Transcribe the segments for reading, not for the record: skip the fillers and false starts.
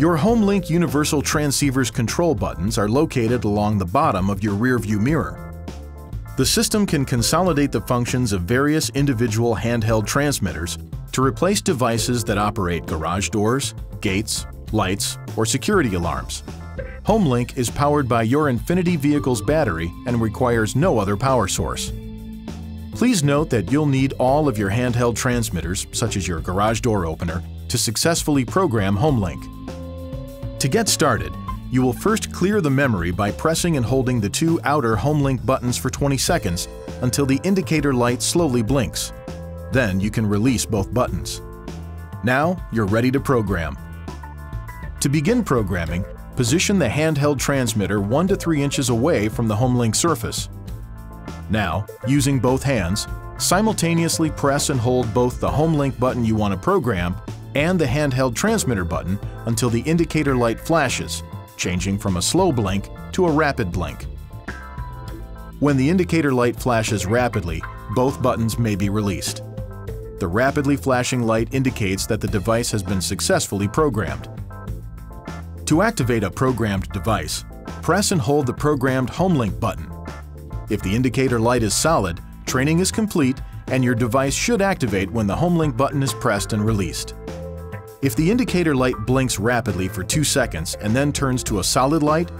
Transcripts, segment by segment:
Your HomeLink Universal Transceiver's control buttons are located along the bottom of your rearview mirror. The system can consolidate the functions of various individual handheld transmitters to replace devices that operate garage doors, gates, lights, or security alarms. HomeLink is powered by your Infiniti vehicle's battery and requires no other power source. Please note that you'll need all of your handheld transmitters, such as your garage door opener, to successfully program HomeLink. To get started, you will first clear the memory by pressing and holding the two outer HomeLink buttons for 20 seconds until the indicator light slowly blinks. Then you can release both buttons. Now you're ready to program. To begin programming, position the handheld transmitter 1 to 3 inches away from the HomeLink surface. Now, using both hands, simultaneously press and hold both the HomeLink button you want to program and the handheld transmitter button until the indicator light flashes, changing from a slow blink to a rapid blink. When the indicator light flashes rapidly, both buttons may be released. The rapidly flashing light indicates that the device has been successfully programmed. To activate a programmed device, press and hold the programmed HomeLink button. If the indicator light is solid, training is complete, and your device should activate when the HomeLink button is pressed and released. If the indicator light blinks rapidly for 2 seconds and then turns to a solid light,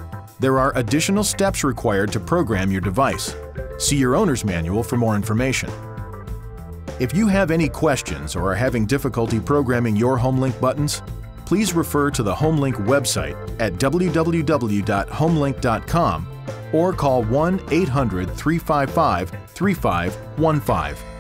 there are additional steps required to program your device. See your owner's manual for more information. If you have any questions or are having difficulty programming your HomeLink buttons, please refer to the HomeLink website at www.homelink.com or call 1-800-355-3515.